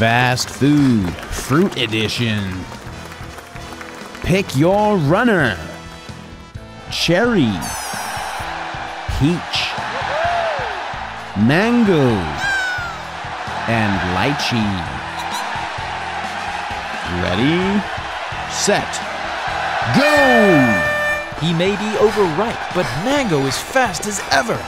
Fast Food Fruit Edition. Pick your runner. Cherry, peach, mango, and lychee. Ready, set, go! He may be overripe, but mango is fast as ever.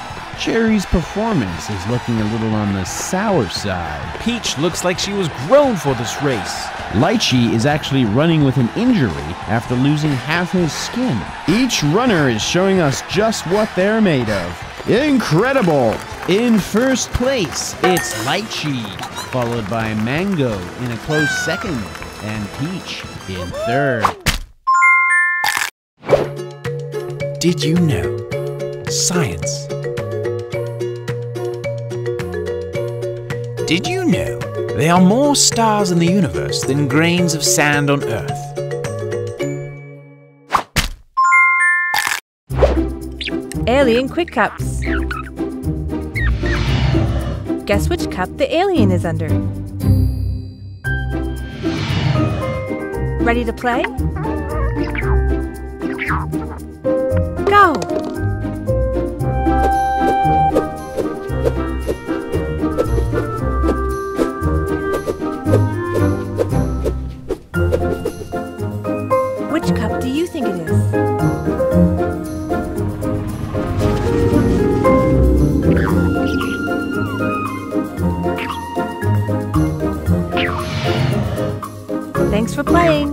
Cherry's performance is looking a little on the sour side. Peach looks like she was grown for this race. Lychee is actually running with an injury after losing half his skin. Each runner is showing us just what they're made of. Incredible! In first place, it's lychee, followed by mango in a close second, and peach in third. Did you know? Science. Did you know there are more stars in the universe than grains of sand on Earth? Alien Quick Cups. Guess which cup the alien is under. Ready to play? Go! Which cup do you think it is? Thanks for playing!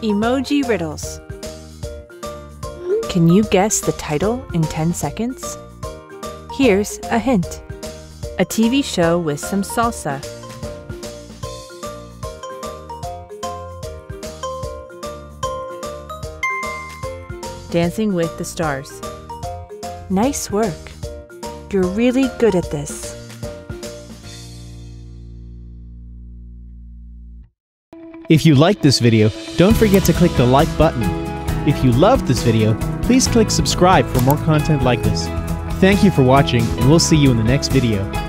Emoji riddles. Can you guess the title in 10 seconds? Here's a hint. A TV show with some salsa. Dancing with the Stars. Nice work. You're really good at this. If you liked this video, don't forget to click the like button. If you loved this video, please click subscribe for more content like this. Thank you for watching, and we'll see you in the next video.